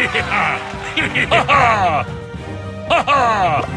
Ha ha! Ha ha!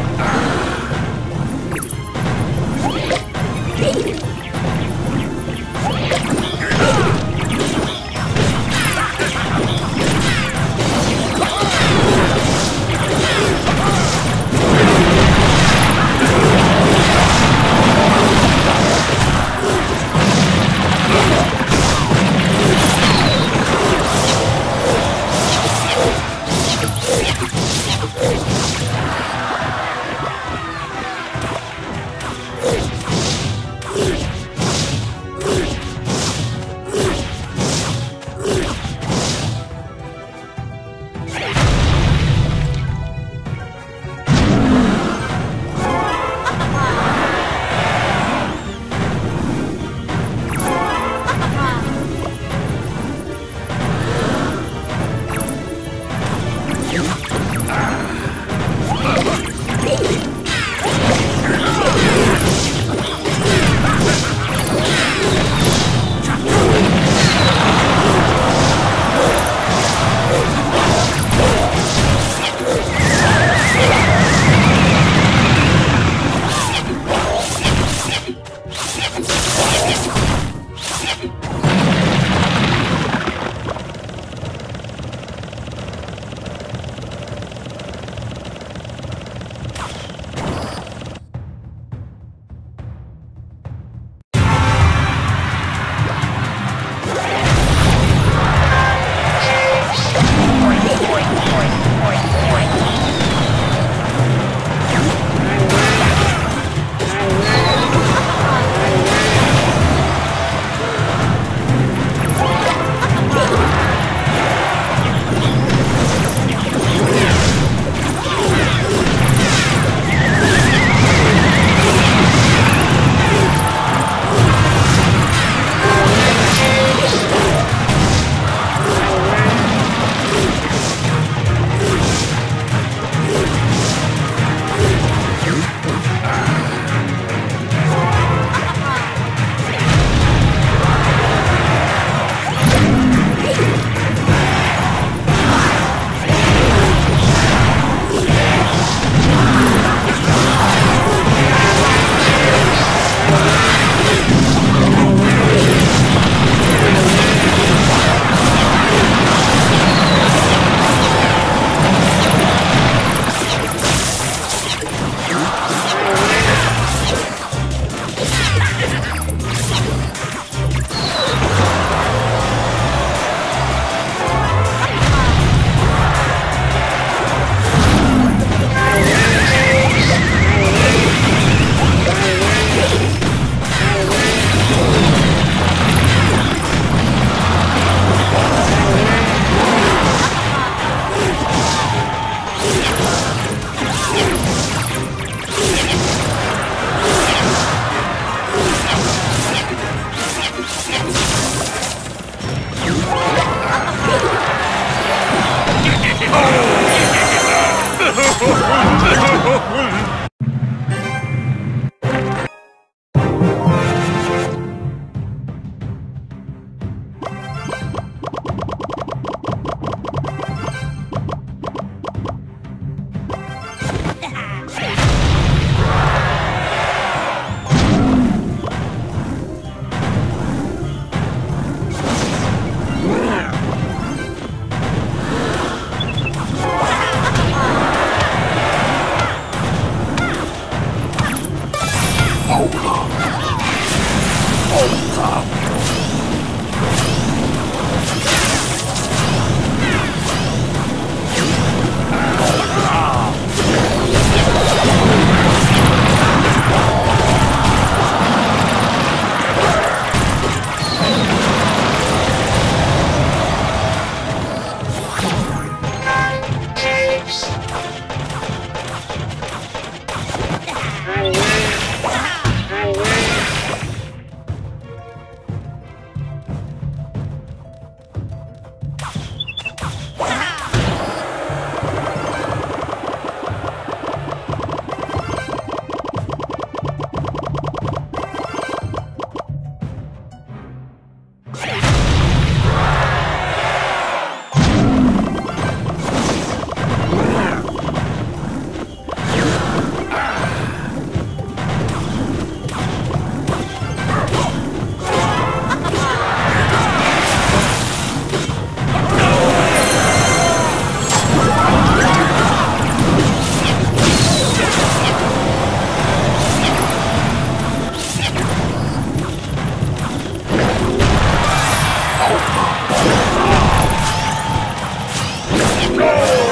Go!